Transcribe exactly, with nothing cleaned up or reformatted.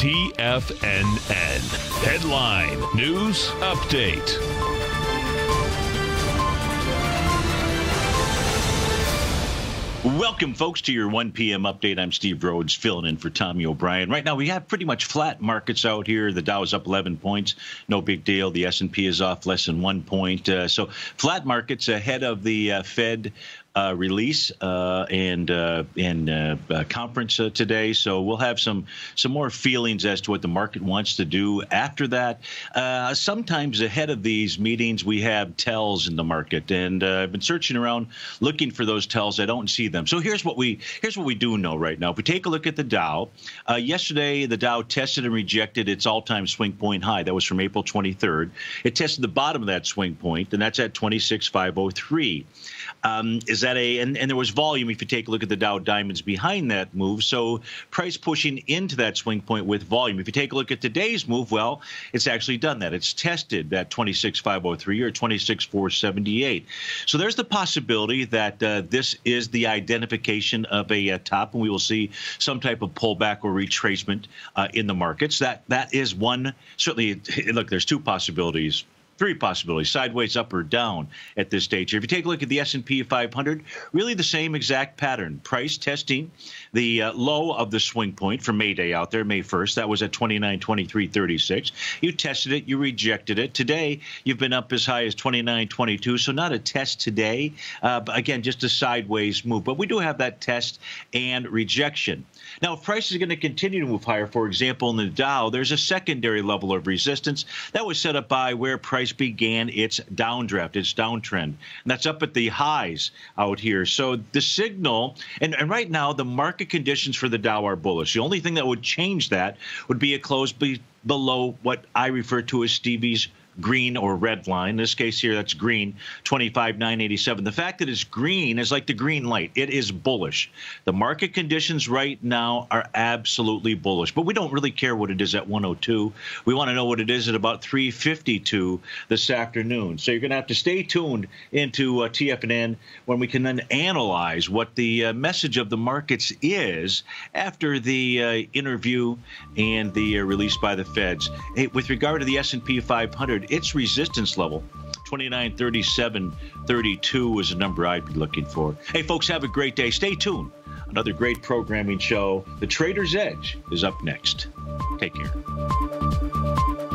T F N N. Headline News Update. Welcome, folks, to your one p m update. I'm Steve Rhodes, filling in for Tommy O'Brien. Right now, we have pretty much flat markets out here. The Dow is up eleven points. No big deal. The S and P is off less than one point. Uh, so flat markets ahead of the uh, Fed Uh, release uh, and uh, and uh, uh, conference uh, today, so we'll have some some more feelings as to what the market wants to do after that. Uh, sometimes ahead of these meetings, we have tells in the market, and uh, I've been searching around looking for those tells. I don't see them. So here's what we here's what we do know right now. If we take a look at the Dow, uh, yesterday the Dow tested and rejected its all-time swing point high. That was from April twenty-third. It tested the bottom of that swing point, and that's at twenty-six five oh three. Um, is that A, and, and there was volume if you take a look at the Dow diamonds behind that move. So price pushing into that swing point with volume. If you take a look at today's move, well, it's actually done that. It's tested that twenty-six five oh three or twenty-six four seventy-eight. So there's the possibility that uh, this is the identification of a uh, top, and we will see some type of pullback or retracement uh, in the markets. That that is one. Certainly, look, there's two possibilities. Three possibilities, sideways, up or down at this stage. If you take a look at the S and P five hundred, really the same exact pattern. Price testing the uh, low of the swing point for May Day out there, May first. That was at twenty-nine twenty-three thirty-six. You tested it. You rejected it. Today, you've been up as high as twenty-nine twenty-two, so not a test today. Uh, but again, just a sideways move. But we do have that test and rejection. Now, if price is going to continue to move higher, for example, in the Dow, there's a secondary level of resistance that was set up by where price began its downdraft, its downtrend, and that's up at the highs out here. So the signal, and, and right now the market conditions for the Dow are bullish. The only thing that would change that would be a close be below what I refer to as Stevie's green or red line. In this case here, that's green, twenty-five nine eighty-seven. The fact that it's green is like the green light. It is bullish. The market conditions right now are absolutely bullish, but we don't really care what it is at one oh two. We want to know what it is at about three fifty-two this afternoon. So you're going to have to stay tuned into uh, T F N N when we can then analyze what the uh, message of the markets is after the uh, interview and the uh, release by the Feds. Hey, with regard to the S and P five hundred, its resistance level, twenty-nine thirty-seven thirty-two, is a number I'd be looking for. Hey, folks, have a great day. Stay tuned. Another great programming show. The Trader's Edge is up next. Take care.